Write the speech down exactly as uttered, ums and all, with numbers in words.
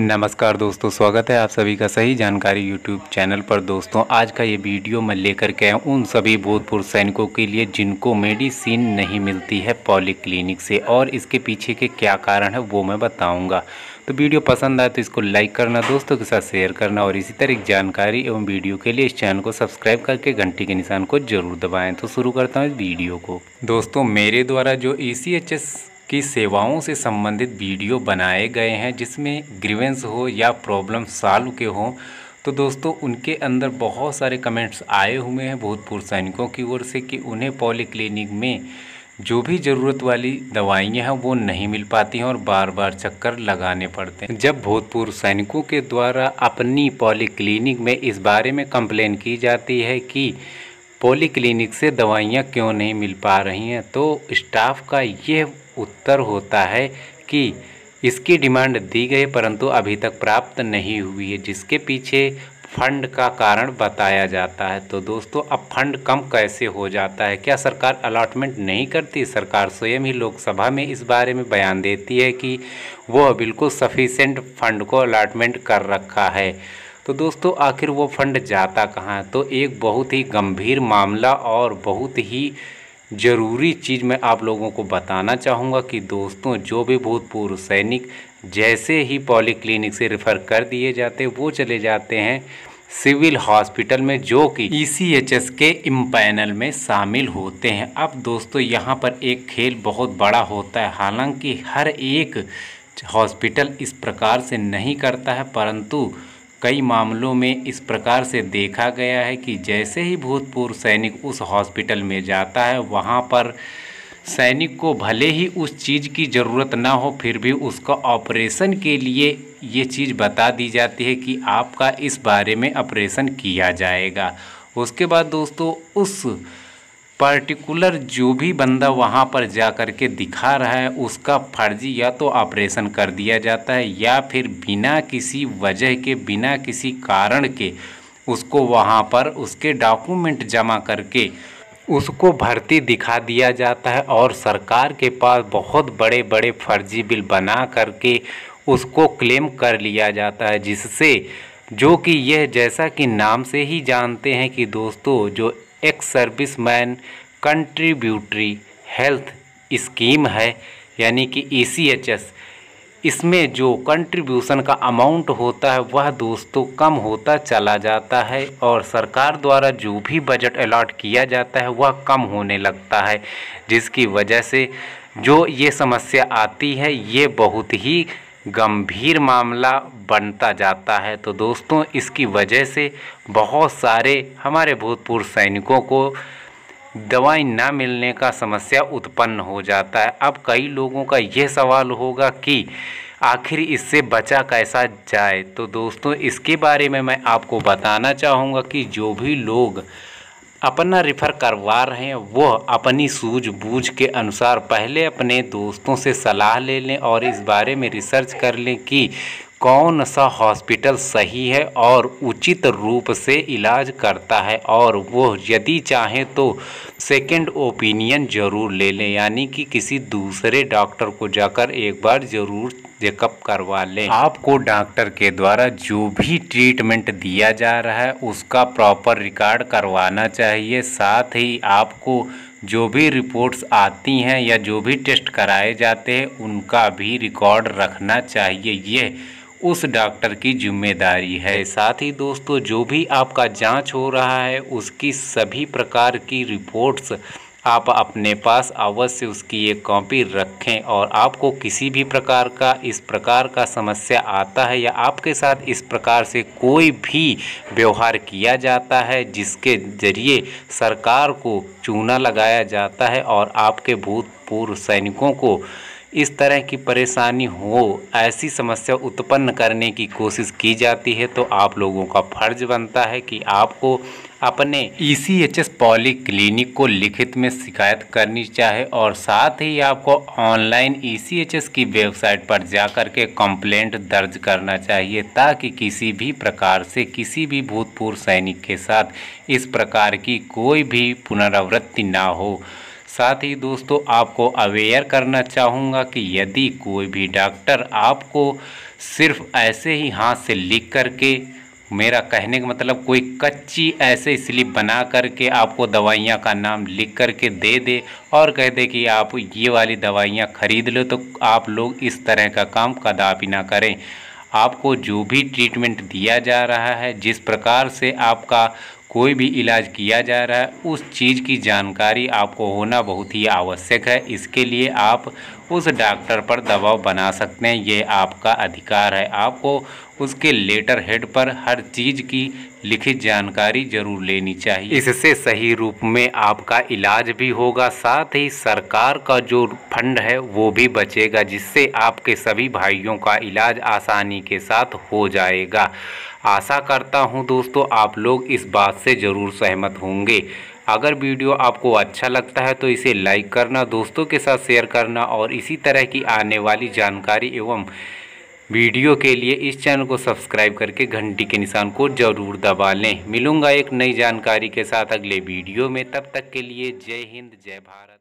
नमस्कार दोस्तों, स्वागत है आप सभी का सही जानकारी यूट्यूब चैनल पर। दोस्तों आज का ये वीडियो मैं लेकर के आया हूँ उन सभी भूतपूर्व सैनिकों के लिए जिनको मेडिसिन नहीं मिलती है पॉलीक्लिनिक से, और इसके पीछे के क्या कारण है वो मैं बताऊँगा। तो वीडियो पसंद आए तो इसको लाइक करना, दोस्तों के साथ शेयर करना, और इसी तरह जानकारी एवं वीडियो के लिए इस चैनल को सब्सक्राइब करके घंटी के निशान को जरूर दबाएँ। तो शुरू करता हूँ इस वीडियो को। दोस्तों मेरे द्वारा जो ई सी एच एस की सेवाओं से संबंधित वीडियो बनाए गए हैं जिसमें ग्रीवेंस हो या प्रॉब्लम सॉल्व के हों, तो दोस्तों उनके अंदर बहुत सारे कमेंट्स आए हुए हैं भूतपूर्व सैनिकों की ओर से कि उन्हें पॉलीक्लिनिक में जो भी ज़रूरत वाली दवाइयां हैं वो नहीं मिल पाती हैं और बार बार चक्कर लगाने पड़ते हैं। जब भूतपूर्व सैनिकों के द्वारा अपनी पॉलीक्लिनिक में इस बारे में कंप्लेन की जाती है कि पॉलीक्लिनिक से दवाइयाँ क्यों नहीं मिल पा रही हैं, तो स्टाफ का ये उत्तर होता है कि इसकी डिमांड दी गई परंतु अभी तक प्राप्त नहीं हुई है, जिसके पीछे फंड का कारण बताया जाता है। तो दोस्तों अब फंड कम कैसे हो जाता है? क्या सरकार अलॉटमेंट नहीं करती? सरकार स्वयं ही लोकसभा में इस बारे में बयान देती है कि वो बिल्कुल सफिशेंट फंड को अलॉटमेंट कर रखा है। तो दोस्तों आखिर वो फंड जाता कहाँ है? तो एक बहुत ही गंभीर मामला और बहुत ही ज़रूरी चीज़ मैं आप लोगों को बताना चाहूँगा कि दोस्तों जो भी भूतपूर्व सैनिक जैसे ही पॉलीक्लिनिक से रेफ़र कर दिए जाते वो चले जाते हैं सिविल हॉस्पिटल में, जो कि ई सी एच एस के इम्पैनल में शामिल होते हैं। अब दोस्तों यहाँ पर एक खेल बहुत बड़ा होता है, हालांकि हर एक हॉस्पिटल इस प्रकार से नहीं करता है, परंतु कई मामलों में इस प्रकार से देखा गया है कि जैसे ही भूतपूर्व सैनिक उस हॉस्पिटल में जाता है वहाँ पर सैनिक को भले ही उस चीज़ की ज़रूरत ना हो, फिर भी उसका ऑपरेशन के लिए ये चीज़ बता दी जाती है कि आपका इस बारे में ऑपरेशन किया जाएगा। उसके बाद दोस्तों उस पर्टिकुलर जो भी बंदा वहाँ पर जा कर के दिखा रहा है उसका फर्जी या तो ऑपरेशन कर दिया जाता है या फिर बिना किसी वजह के, बिना किसी कारण के उसको वहाँ पर उसके डॉक्यूमेंट जमा करके उसको भर्ती दिखा दिया जाता है, और सरकार के पास बहुत बड़े बड़े फर्जी बिल बना करके उसको क्लेम कर लिया जाता है, जिससे जो कि यह जैसा कि नाम से ही जानते हैं कि दोस्तों जो ex serviceman contributory health scheme है यानी कि ई सी एच एस, इसमें जो कंट्रीब्यूशन का अमाउंट होता है वह दोस्तों कम होता चला जाता है, और सरकार द्वारा जो भी बजट अलॉट किया जाता है वह कम होने लगता है, जिसकी वजह से जो ये समस्या आती है ये बहुत ही गंभीर मामला बनता जाता है। तो दोस्तों इसकी वजह से बहुत सारे हमारे भूतपूर्व सैनिकों को दवाई ना मिलने का समस्या उत्पन्न हो जाता है। अब कई लोगों का यह सवाल होगा कि आखिर इससे बचा कैसा जाए? तो दोस्तों इसके बारे में मैं आपको बताना चाहूँगा कि जो भी लोग अपना रिफ़र करवा रहे हैं वो अपनी सूझबूझ के अनुसार पहले अपने दोस्तों से सलाह ले लें और इस बारे में रिसर्च कर लें कि कौन सा हॉस्पिटल सही है और उचित रूप से इलाज करता है, और वो यदि चाहें तो सेकंड ओपिनियन ज़रूर ले लें, यानी कि किसी दूसरे डॉक्टर को जाकर एक बार ज़रूर चेकअप करवा लें। आपको डॉक्टर के द्वारा जो भी ट्रीटमेंट दिया जा रहा है उसका प्रॉपर रिकॉर्ड करवाना चाहिए, साथ ही आपको जो भी रिपोर्ट्स आती हैं या जो भी टेस्ट कराए जाते हैं उनका भी रिकॉर्ड रखना चाहिए, ये उस डॉक्टर की जिम्मेदारी है। साथ ही दोस्तों जो भी आपका जांच हो रहा है उसकी सभी प्रकार की रिपोर्ट्स आप अपने पास अवश्य उसकी एक कॉपी रखें, और आपको किसी भी प्रकार का इस प्रकार का समस्या आता है या आपके साथ इस प्रकार से कोई भी व्यवहार किया जाता है जिसके ज़रिए सरकार को चूना लगाया जाता है और आपके भूतपूर्व सैनिकों को इस तरह की परेशानी हो, ऐसी समस्या उत्पन्न करने की कोशिश की जाती है, तो आप लोगों का फर्ज बनता है कि आपको अपने E C H S polyclinic को लिखित में शिकायत करनी चाहिए, और साथ ही आपको online E C H S की वेबसाइट पर जाकर के कंप्लेंट दर्ज करना चाहिए, ताकि किसी भी प्रकार से किसी भी भूतपूर्व सैनिक के साथ इस प्रकार की कोई भी पुनरावृत्ति ना हो। साथ ही दोस्तों आपको अवेयर करना चाहूँगा कि यदि कोई भी डॉक्टर आपको सिर्फ ऐसे ही हाथ से लिख करके, मेरा कहने का मतलब कोई कच्ची ऐसे स्लिप बना करके आपको दवाइयाँ का नाम लिख करके दे दे और कह दे कि आप ये वाली दवाइयाँ ख़रीद लो, तो आप लोग इस तरह का काम कदापि ना करें। आपको जो भी ट्रीटमेंट दिया जा रहा है, जिस प्रकार से आपका कोई भी इलाज किया जा रहा है, उस चीज़ की जानकारी आपको होना बहुत ही आवश्यक है। इसके लिए आप उस डॉक्टर पर दबाव बना सकते हैं, ये आपका अधिकार है। आपको उसके लेटर हेड पर हर चीज़ की लिखित जानकारी जरूर लेनी चाहिए, इससे सही रूप में आपका इलाज भी होगा, साथ ही सरकार का जो फंड है वो भी बचेगा, जिससे आपके सभी भाइयों का इलाज आसानी के साथ हो जाएगा। आशा करता हूं दोस्तों आप लोग इस बात से ज़रूर सहमत होंगे। अगर वीडियो आपको अच्छा लगता है तो इसे लाइक करना, दोस्तों के साथ शेयर करना और इसी तरह की आने वाली जानकारी एवं वीडियो के लिए इस चैनल को सब्सक्राइब करके घंटी के निशान को जरूर दबा लें। मिलूंगा एक नई जानकारी के साथ अगले वीडियो में, तब तक के लिए जय हिंद, जय भारत।